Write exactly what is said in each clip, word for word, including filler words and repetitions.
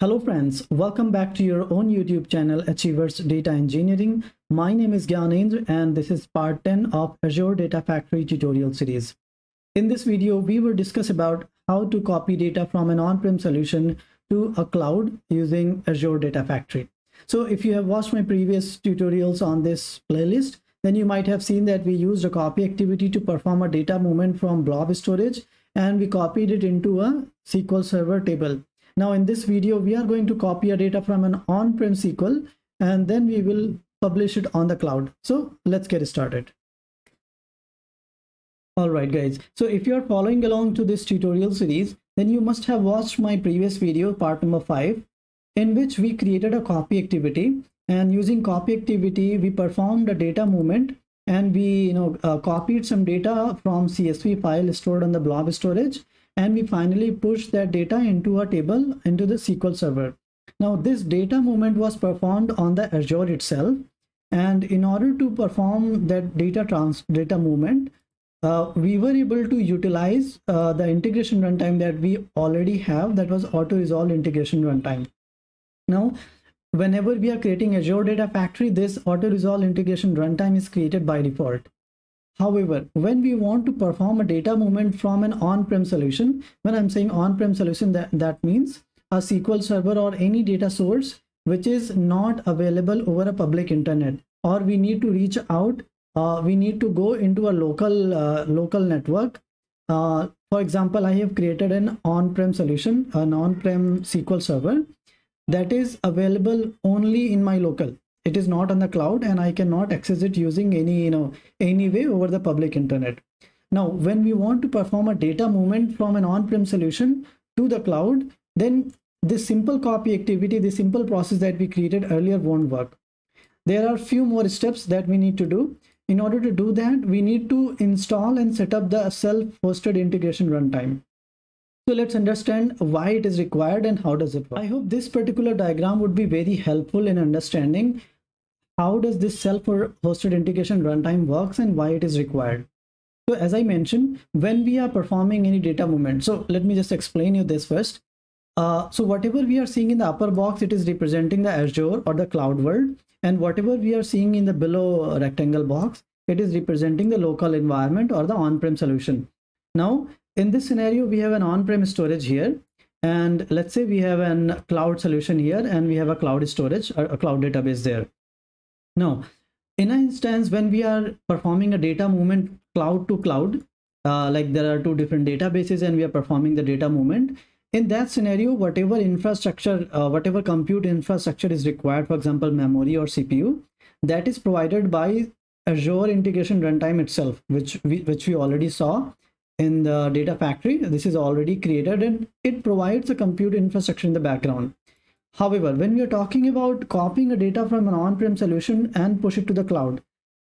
Hello friends, welcome back to your own YouTube channel Achievers Data Engineering. My name is Gyanendra and this is part ten of Azure Data Factory tutorial series. In this video, we will discuss about how to copy data from an on-prem solution to a cloud using Azure Data Factory. So if you have watched my previous tutorials on this playlist, then you might have seen that we used a copy activity to perform a data movement from blob storage and we copied it into a S Q L Server table. Now in this video, we are going to copy our data from an on-prem S Q L and then we will publish it on the cloud. So let's get started. All right guys, so if you are following along to this tutorial series, then you must have watched my previous video, part number five, in which we created a copy activity, and using copy activity, we performed a data movement and we you know, uh, copied some data from C S V file stored on the blob storage. And we finally pushed that data into a table into the S Q L Server. Now this data movement was performed on the Azure itself. And in order to perform that data trans data movement, uh, we were able to utilize uh, the integration runtime that we already have, that was auto-resolve integration runtime. Now, whenever we are creating Azure Data Factory, this auto-resolve integration runtime is created by default. However, when we want to perform a data movement from an on-prem solution, when I'm saying on-prem solution, that, that means a S Q L Server or any data source which is not available over a public internet, or we need to reach out, uh, we need to go into a local, uh, local network. Uh, for example, I have created an on-prem solution, an on-prem S Q L Server that is available only in my local. It is not on the cloud and I cannot access it using any, you know, any way over the public internet. Now, when we want to perform a data movement from an on-prem solution to the cloud, then this simple copy activity, the simple process that we created earlier won't work. There are a few more steps that we need to do. In order to do that, we need to install and set up the self-hosted integration runtime. So let's understand why it is required and how does it work. I hope this particular diagram would be very helpful in understanding how does this self-hosted integration runtime works and why it is required. So as I mentioned, when we are performing any data movement, so let me just explain you this first. Uh, so whatever we are seeing in the upper box, it is representing the Azure or the cloud world, and whatever we are seeing in the below rectangle box, it is representing the local environment or the on-prem solution. Now, in this scenario, we have an on-prem storage here, and let's say we have a cloud solution here and we have a cloud storage or a cloud database there. Now, in an instance, when we are performing a data movement cloud to cloud, uh, like there are two different databases and we are performing the data movement. In that scenario, whatever infrastructure, uh, whatever compute infrastructure is required, for example, memory or C P U, that is provided by Azure Integration Runtime itself, which we, which we already saw. In the data factory, this is already created and it provides a compute infrastructure in the background. However, when we are talking about copying a data from an on-prem solution and push it to the cloud,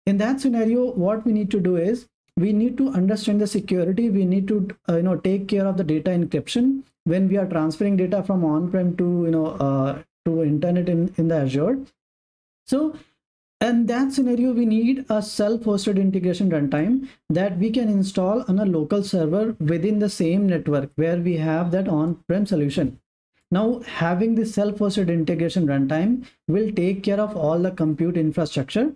in that scenario, what we need to do is we need to understand the security. We need to uh, you know take care of the data encryption when we are transferring data from on-prem to you know uh, to internet in in the Azure. So. In that scenario, we need a self-hosted integration runtime that we can install on a local server within the same network where we have that on-prem solution. Now, having this self-hosted integration runtime will take care of all the compute infrastructure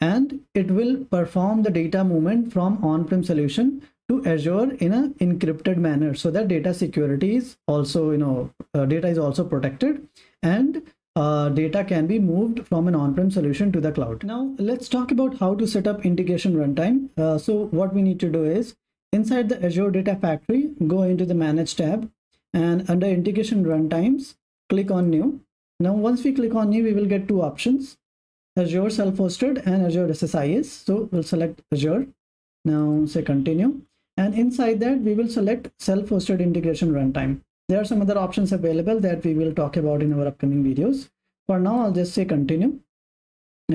and it will perform the data movement from on-prem solution to Azure in an encrypted manner, so that data security is also, you know, uh, data is also protected and Uh, data can be moved from an on-prem solution to the cloud. Now let's talk about how to set up integration runtime. Uh, so what we need to do is inside the Azure Data Factory, go into the Manage tab and under Integration Runtimes, click on New. Now once we click on New, we will get two options, Azure Self-Hosted and Azure S S I S. So we'll select Azure. Now say Continue. And inside that, we will select Self-Hosted Integration Runtime. There are some other options available that we will talk about in our upcoming videos. For now, I'll just say continue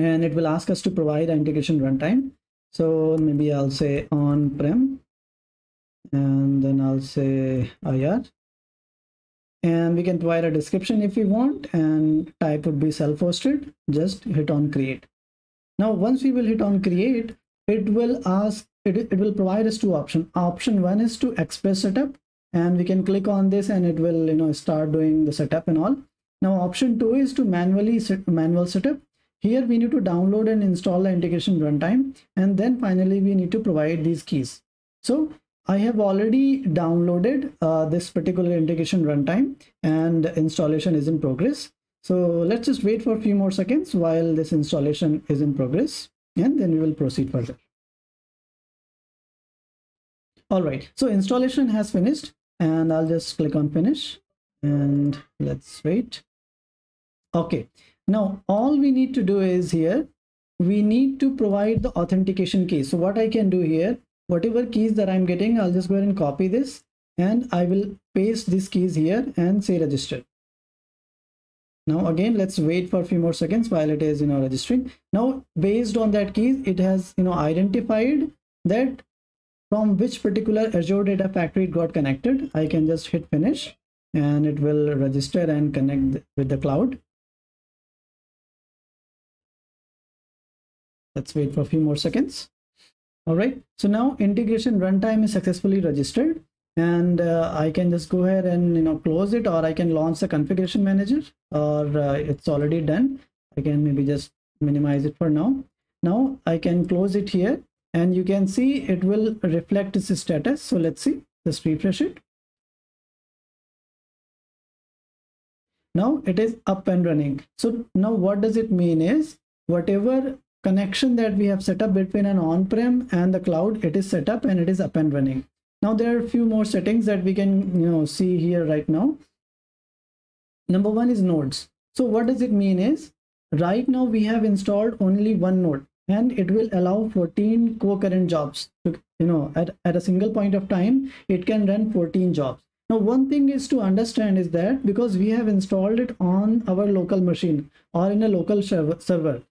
and it will ask us to provide integration runtime. So maybe I'll say on-prem and then I'll say I R and we can provide a description if we want and type would be self-hosted. Just hit on create. Now, once we will hit on create, it will ask, it, it will provide us two options. Option one is to express setup. and we can click on this and it will, you know, start doing the setup and all. Now option two is to manually set manual setup. Here we need to download and install the integration runtime, and then finally we need to provide these keys. So I have already downloaded uh, this particular integration runtime and installation is in progress. So let's just wait for a few more seconds while this installation is in progress, and then we will proceed further. All right, so installation has finished, and I'll just click on finish and let's wait. Okay, now all we need to do is here, we need to provide the authentication key. So what I can do here, whatever keys that I'm getting, I'll just go ahead and copy this and I will paste these keys here and say register. Now again, let's wait for a few more seconds while it is, you know, registering. Now based on that keys, it has, you know, identified that from which particular Azure Data Factory it got connected. I can just hit finish and it will register and connect with the cloud. Let's wait for a few more seconds. All right, so now integration runtime is successfully registered, and uh, I can just go ahead and, you know, close it, or I can launch the configuration manager, or uh, it's already done. I can maybe just minimize it for now. Now I can close it here. And you can see it will reflect its status. So let's see, just refresh it. Now it is up and running. So now what does it mean is, whatever connection that we have set up between an on-prem and the cloud, it is set up and it is up and running. Now there are a few more settings that we can, you know, see here right now. Number one is nodes. So what does it mean is, right now we have installed only one node, and it will allow fourteen concurrent jobs to, you know, at, at a single point of time, it can run fourteen jobs. Now, one thing is to understand is that because we have installed it on our local machine or in a local server.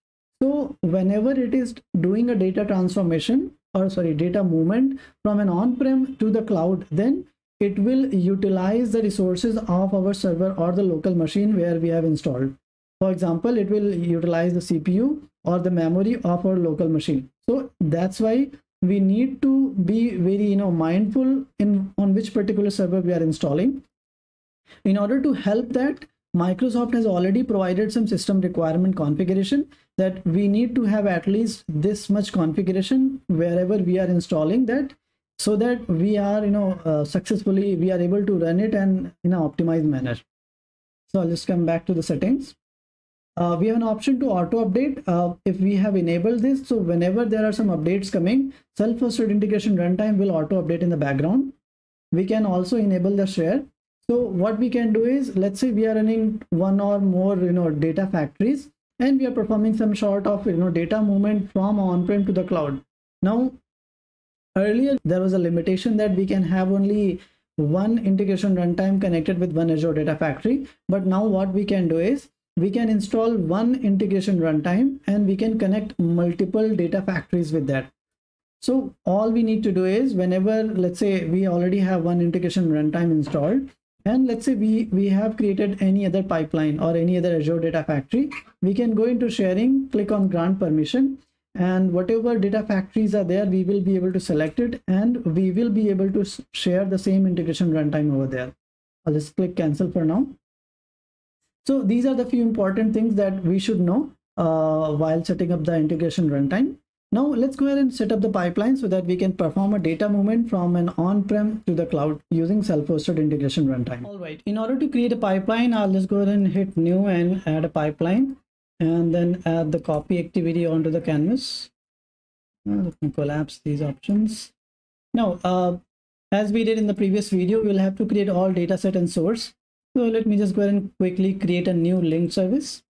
So whenever it is doing a data transformation or sorry, data movement from an on-prem to the cloud, then it will utilize the resources of our server or the local machine where we have installed. For example, it will utilize the C P U or the memory of our local machine. So that's why we need to be very, you know, mindful in on which particular server we are installing. In order to help that, Microsoft has already provided some system requirement configuration that we need to have at least this much configuration wherever we are installing that, so that we are, you know, uh, successfully we are able to run it and in an optimized manner. So I'll just come back to the settings. Uh, we have an option to auto update uh, if we have enabled this. So whenever there are some updates coming, self-hosted integration runtime will auto update in the background. We can also enable the share. So what we can do is, let's say we are running one or more, you know, data factories, and we are performing some sort of, you know, data movement from on-prem to the cloud. Now, earlier there was a limitation that we can have only one integration runtime connected with one Azure Data Factory. But now what we can do is, we can install one integration runtime and we can connect multiple data factories with that. So all we need to do is, whenever, let's say we already have one integration runtime installed, and let's say we, we have created any other pipeline or any other Azure Data Factory, we can go into sharing, click on grant permission, and whatever data factories are there, we will be able to select it and we will be able to share the same integration runtime over there. I'll just click cancel for now. So these are the few important things that we should know uh, while setting up the integration runtime. Now let's go ahead and set up the pipeline so that we can perform a data movement from an on-prem to the cloud using self-hosted integration runtime. All right, in order to create a pipeline, I'll just go ahead and hit new and add a pipeline, and then add the copy activity onto the canvas. Let me collapse these options. Now, uh, as we did in the previous video, we'll have to create all dataset and source. So let me just go ahead and quickly create a new linked service.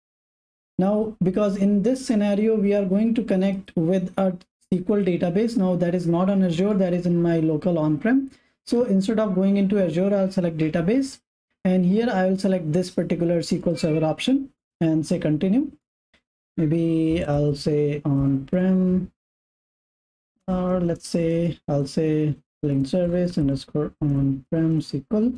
Now, because in this scenario, we are going to connect with a S Q L database. Now that is not on Azure, that is in my local on-prem. So instead of going into Azure, I'll select database. And here I will select this particular S Q L Server option and say continue. Maybe I'll say on-prem, or let's say, I'll say linked service underscore on-prem S Q L.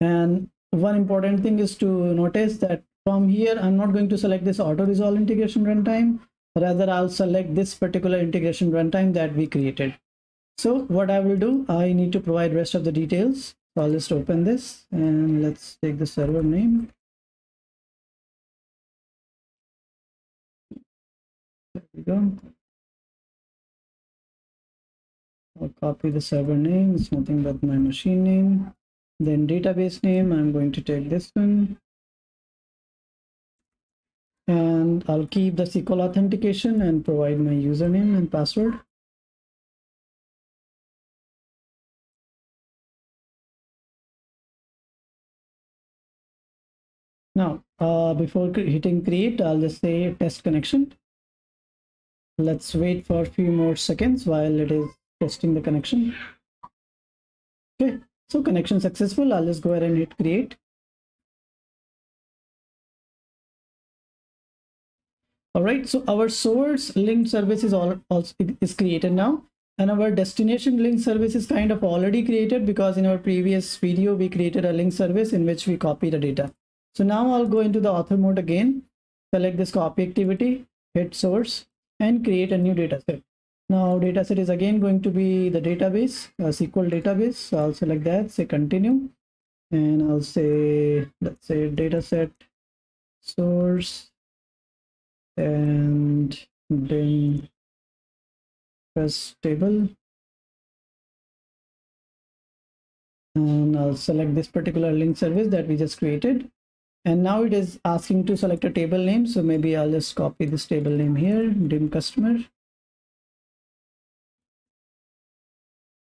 And one important thing is to notice that from here, I'm not going to select this auto resolve integration runtime. Rather, I'll select this particular integration runtime that we created. So what I will do, I need to provide rest of the details. So I'll just open this and let's take the server name. There we go. I'll copy the server name. It's nothing but my machine name. Then database name, I'm going to take this one. And I'll keep the S Q L authentication and provide my username and password. Now, uh, before hitting create, I'll just say test connection. Let's wait for a few more seconds while it is testing the connection. Okay, so connection successful. I'll just go ahead and hit create. All right, so our source linked service is all, all is created now, and our destination linked service is kind of already created because in our previous video we created a link service in which we copy the data. So now I'll go into the author mode again, select this copy activity, hit source, and create a new data set. Now data set is again going to be the database, a S Q L database. So I'll select that, say continue, and I'll say, let's say data set source and then press table. And I'll select this particular link service that we just created. And now it is asking to select a table name. So maybe I'll just copy this table name here, Dim Customer.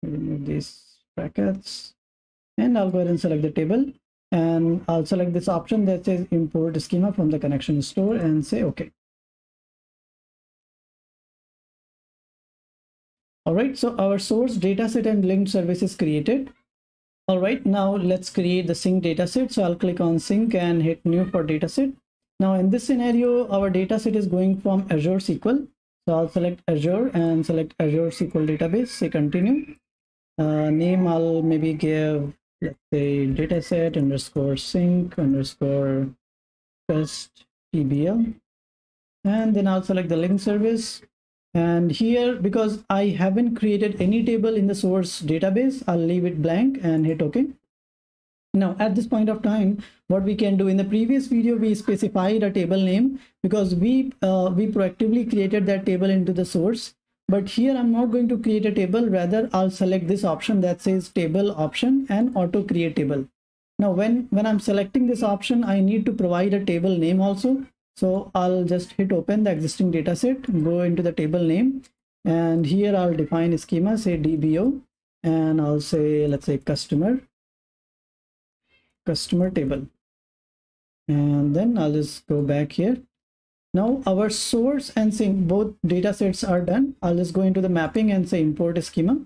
Remove these brackets. And I'll go ahead and select the table. And I'll select this option that says import schema from the connection store and say OK. All right, so our source dataset and linked service is created. All right, now let's create the sync dataset. So I'll click on sync and hit new for dataset. Now in this scenario, our dataset is going from Azure S Q L. So I'll select Azure and select Azure S Q L database, say continue. Uh, name I'll maybe give, let's say dataset underscore sync underscore test dbo. And then I'll select the link service. And here, because I haven't created any table in the source database, I'll leave it blank and hit OK. Now, at this point of time, what we can do, in the previous video, we specified a table name because we, uh, we proactively created that table into the source. But here, I'm not going to create a table. Rather, I'll select this option that says table option and auto create table. Now, when, when I'm selecting this option, I need to provide a table name also. So I'll just hit open the existing data set, go into the table name, and here I'll define a schema, say dbo, and I'll say, let's say customer, customer table. And then I'll just go back here. Now our source and sync, both data sets are done. I'll just go into the mapping and say import a schema.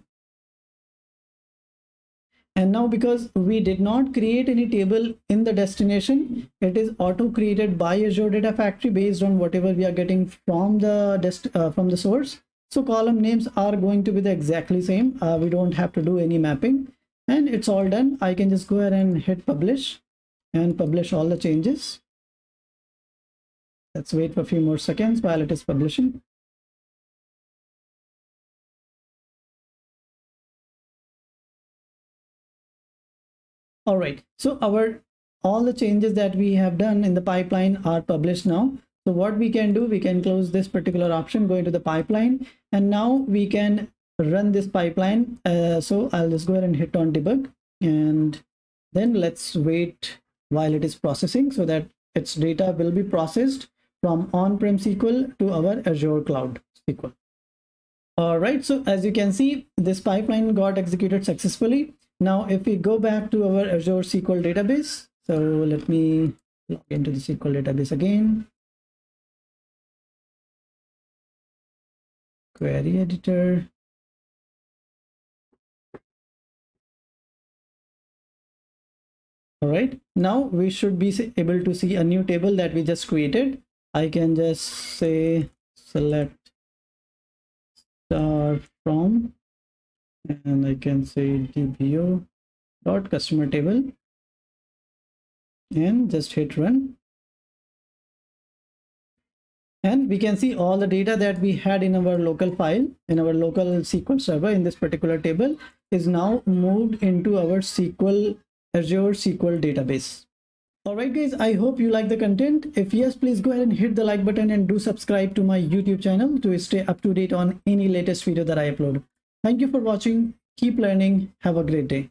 And now because we did not create any table in the destination, it is auto created by Azure Data Factory based on whatever we are getting from the dest uh, from the source. So column names are going to be the exactly same. Uh, we don't have to do any mapping, and it's all done. I can just go ahead and hit publish and publish all the changes. Let's wait for a few more seconds while it is publishing. All right, so our all the changes that we have done in the pipeline are published now. So what we can do, we can close this particular option, go into the pipeline, and now we can run this pipeline. Uh, so I'll just go ahead and hit on debug, and then let's wait while it is processing so that its data will be processed from on-prem S Q L to our Azure Cloud S Q L. All right, so as you can see, this pipeline got executed successfully. Now, if we go back to our Azure S Q L database, so let me log into the S Q L database again. Query editor. All right, now we should be able to see a new table that we just created. I can just say select star from, and I can say dbo dot customer table and just hit run. and we can see all the data that we had in our local file, in our local S Q L server in this particular table, is now moved into our S Q L Azure S Q L database. Alright guys, I hope you like the content. If yes, please go ahead and hit the like button and do subscribe to my YouTube channel to stay up to date on any latest video that I upload. Thank you for watching. Keep learning. Have a great day.